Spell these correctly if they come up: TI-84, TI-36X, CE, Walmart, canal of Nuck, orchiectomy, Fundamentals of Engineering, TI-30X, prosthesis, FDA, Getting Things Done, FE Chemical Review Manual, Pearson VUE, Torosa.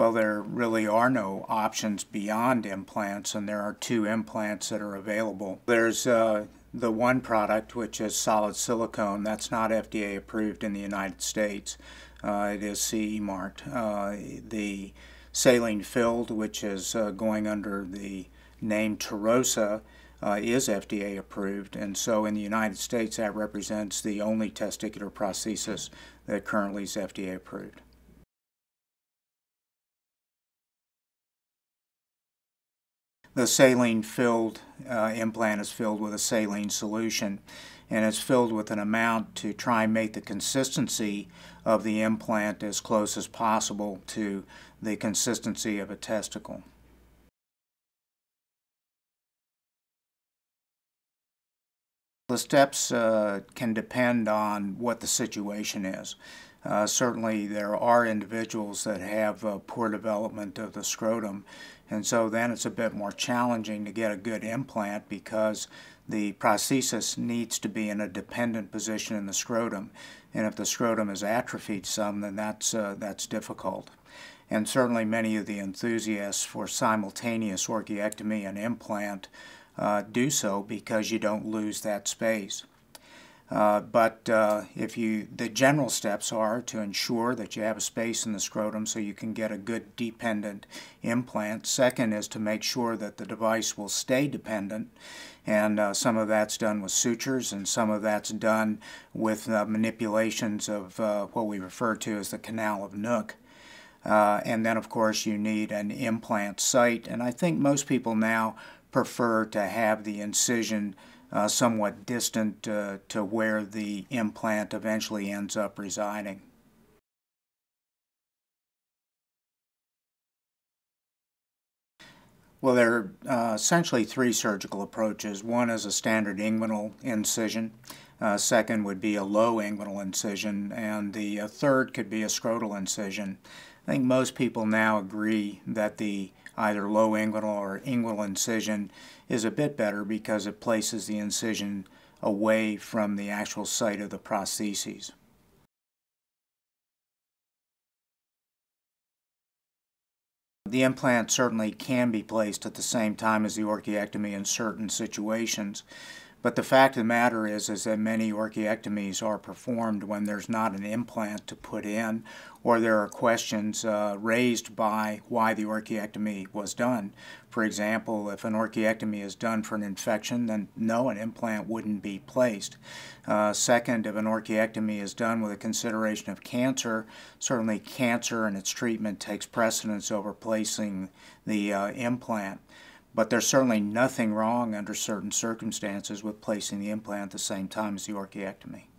Well, there really are no options beyond implants, and there are two implants that are available. There's the one product, which is solid silicone. That's not FDA approved in the United States. It is CE marked. The saline filled, which is going under the name Torosa, is FDA approved, and so in the United States that represents the only testicular prosthesis that currently is FDA approved. The saline filled implant is filled with a saline solution, and it's filled with an amount to try and make the consistency of the implant as close as possible to the consistency of a testicle. The steps can depend on what the situation is. Certainly there are individuals that have poor development of the scrotum, and so then it's a bit more challenging to get a good implant because the prosthesis needs to be in a dependent position in the scrotum, and if the scrotum is atrophied some, then that's difficult. And certainly many of the enthusiasts for simultaneous orchiectomy and implant do so because you don't lose that space. The general steps are to ensure that you have a space in the scrotum so you can get a good dependent implant. Second is to make sure that the device will stay dependent, and some of that's done with sutures and some of that's done with manipulations of what we refer to as the canal of Nuck. And then of course you need an implant site, and I think most people now prefer to have the incision somewhat distant to where the implant eventually ends up residing. Well, there are essentially three surgical approaches. One is a standard inguinal incision. Second would be a low inguinal incision, and the third could be a scrotal incision. I think most people now agree that the either low inguinal or inguinal incision is a bit better because it places the incision away from the actual site of the prostheses. The implant certainly can be placed at the same time as the orchiectomy in certain situations, but the fact of the matter is that many orchiectomies are performed when there's not an implant to put in, or there are questions raised by why the orchiectomy was done. For example, if an orchiectomy is done for an infection, then no, an implant wouldn't be placed. Second, if an orchiectomy is done with a consideration of cancer, certainly cancer and its treatment takes precedence over placing the implant. But there's certainly nothing wrong under certain circumstances with placing the implant at the same time as the orchiectomy.